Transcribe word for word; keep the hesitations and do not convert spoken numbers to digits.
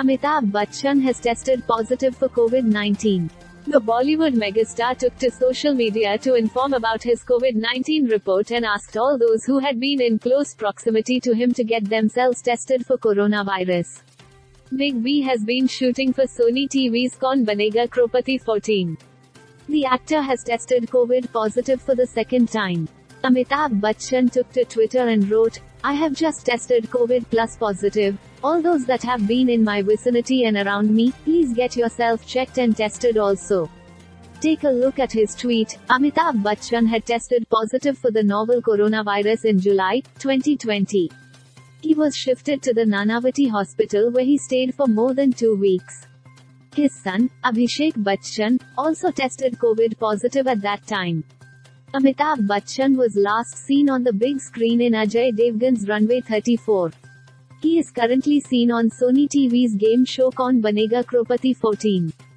Amitabh Bachchan has tested positive for COVID nineteen. The Bollywood megastar took to social media to inform about his COVID nineteen report and asked all those who had been in close proximity to him to get themselves tested for coronavirus. Big B has been shooting for Sony T V's Kaun Banega Crorepati fourteen. The actor has tested COVID positive for the second time. Amitabh Bachchan took to Twitter and wrote, "I have just tested COVID plus positive. All those that have been in my vicinity and around me, please get yourself checked and tested also." Take a look at his tweet. Amitabh Bachchan had tested positive for the novel coronavirus in July twenty twenty. He was shifted to the Nanavati hospital where he stayed for more than two weeks. His son, Abhishek Bachchan, also tested COVID positive at that time. Amitabh Bachchan was last seen on the big screen in Ajay Devgan's Runway thirty-four. He is currently seen on Sony T V's game show Kaun Banega Crorepati fourteen.